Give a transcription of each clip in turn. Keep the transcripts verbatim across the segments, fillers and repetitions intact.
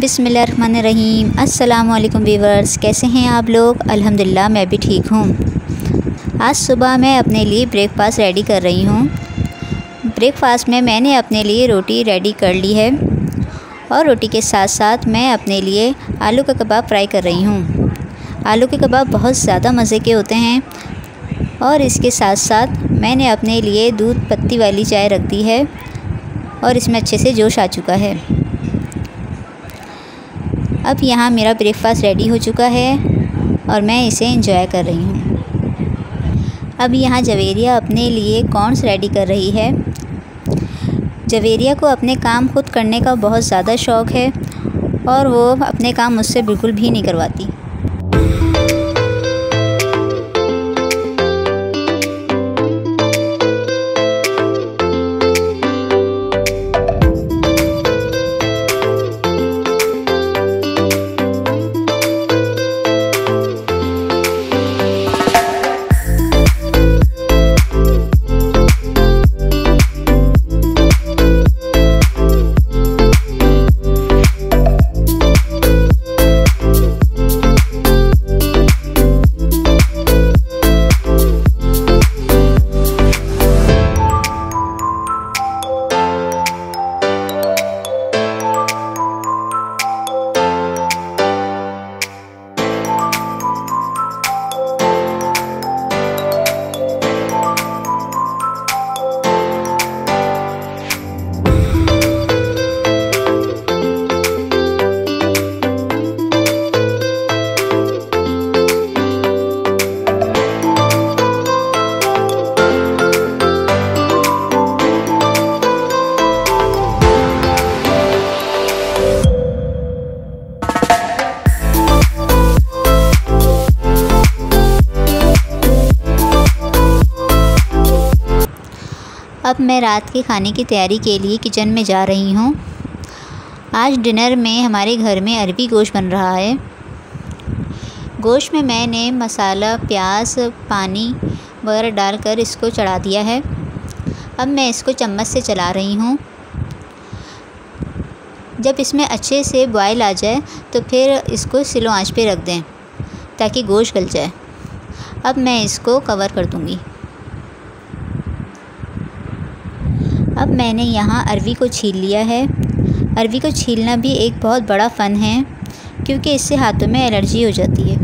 बिस्मिल्लाहिर्रहमानिर्रहीम। अस्सलामुअलैकुम व्यूवर्स, कैसे हैं आप लोग? अल्हम्दुलिल्लाह मैं भी ठीक हूँ। आज सुबह मैं अपने लिए ब्रेकफास्ट रेडी कर रही हूँ। ब्रेकफास्ट में मैंने अपने लिए रोटी रेडी कर ली है और रोटी के साथ साथ मैं अपने लिए आलू का कबाब फ्राई कर रही हूँ। आलू के कबाब बहुत ज़्यादा मज़े के होते हैं। और इसके साथ साथ मैंने अपने लिए दूध पत्ती वाली चाय रख दी है और इसमें अच्छे से जोश आ चुका है। अब यहाँ मेरा ब्रेकफास्ट रेडी हो चुका है और मैं इसे एंजॉय कर रही हूँ। अब यहाँ जवेरिया अपने लिए कॉर्न्स रेडी कर रही है। जवेरिया को अपने काम खुद करने का बहुत ज़्यादा शौक़ है और वो अपने काम मुझसे बिल्कुल भी नहीं करवाती। अब मैं रात के खाने की तैयारी के लिए किचन में जा रही हूँ। आज डिनर में हमारे घर में अरबी गोश्त बन रहा है। गोश्त में मैंने मसाला, प्याज, पानी वगैरह डालकर इसको चढ़ा दिया है। अब मैं इसको चम्मच से चला रही हूँ। जब इसमें अच्छे से बॉयल आ जाए तो फिर इसको स्लो आंच पे रख दें ताकि गोश्त गल जाए। अब मैं इसको कवर कर दूँगी। अब मैंने यहाँ अरवी को छील लिया है। अरवी को छीलना भी एक बहुत बड़ा फ़न है क्योंकि इससे हाथों में एलर्जी हो जाती है।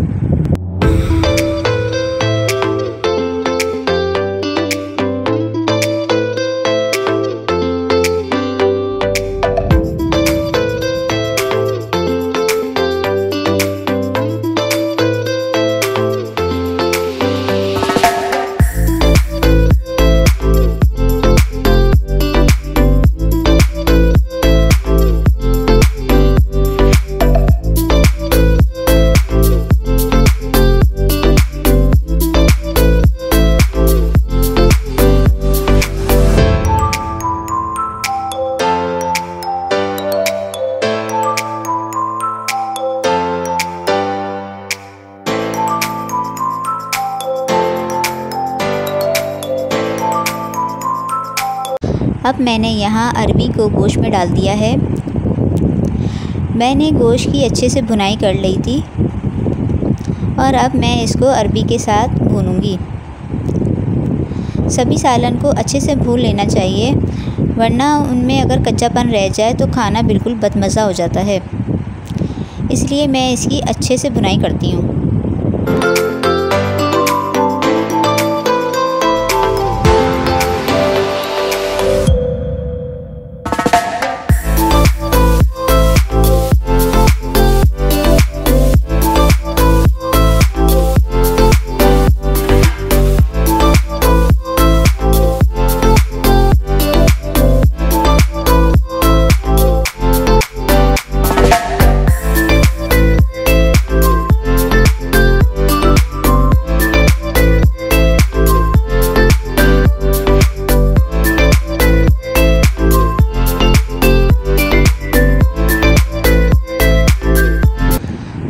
अब मैंने यहाँ अरबी को गोश्त में डाल दिया है। मैंने गोश्त की अच्छे से भुनाई कर ली थी और अब मैं इसको अरबी के साथ भूनूंगी। सभी सालन को अच्छे से भून लेना चाहिए वरना उनमें अगर कच्चापन रह जाए तो खाना बिल्कुल बदमज़ा हो जाता है। इसलिए मैं इसकी अच्छे से भुनाई करती हूँ।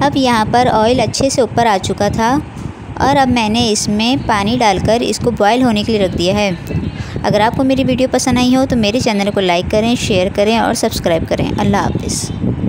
अब यहाँ पर ऑयल अच्छे से ऊपर आ चुका था और अब मैंने इसमें पानी डालकर इसको बॉयल होने के लिए रख दिया है। अगर आपको मेरी वीडियो पसंद आई हो तो मेरे चैनल को लाइक करें, शेयर करें और सब्सक्राइब करें। अल्लाह हाफ़िज़।